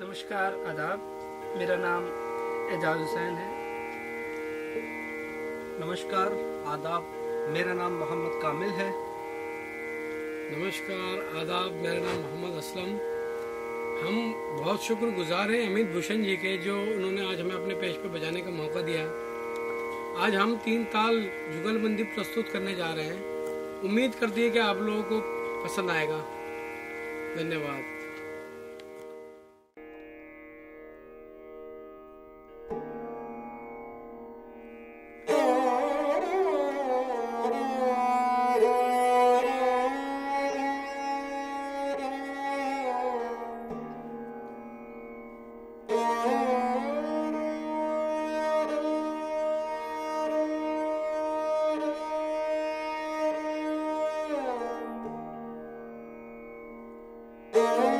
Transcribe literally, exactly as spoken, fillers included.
नमस्कार आदाब, मेरा नाम एजाज हुसैन है। नमस्कार आदाब, मेरा नाम मोहम्मद कामिल है। नमस्कार आदाब, मेरा नाम मोहम्मद असलम। हम बहुत शुक्रगुजार हैं अमित भूषण जी के, जो उन्होंने आज हमें अपने पेश पर बजाने का मौका दिया। आज हम तीन ताल जुगलबंदी प्रस्तुत करने जा रहे हैं। उम्मीद करती है कि आप लोगों को पसंद आएगा। धन्यवाद। Oh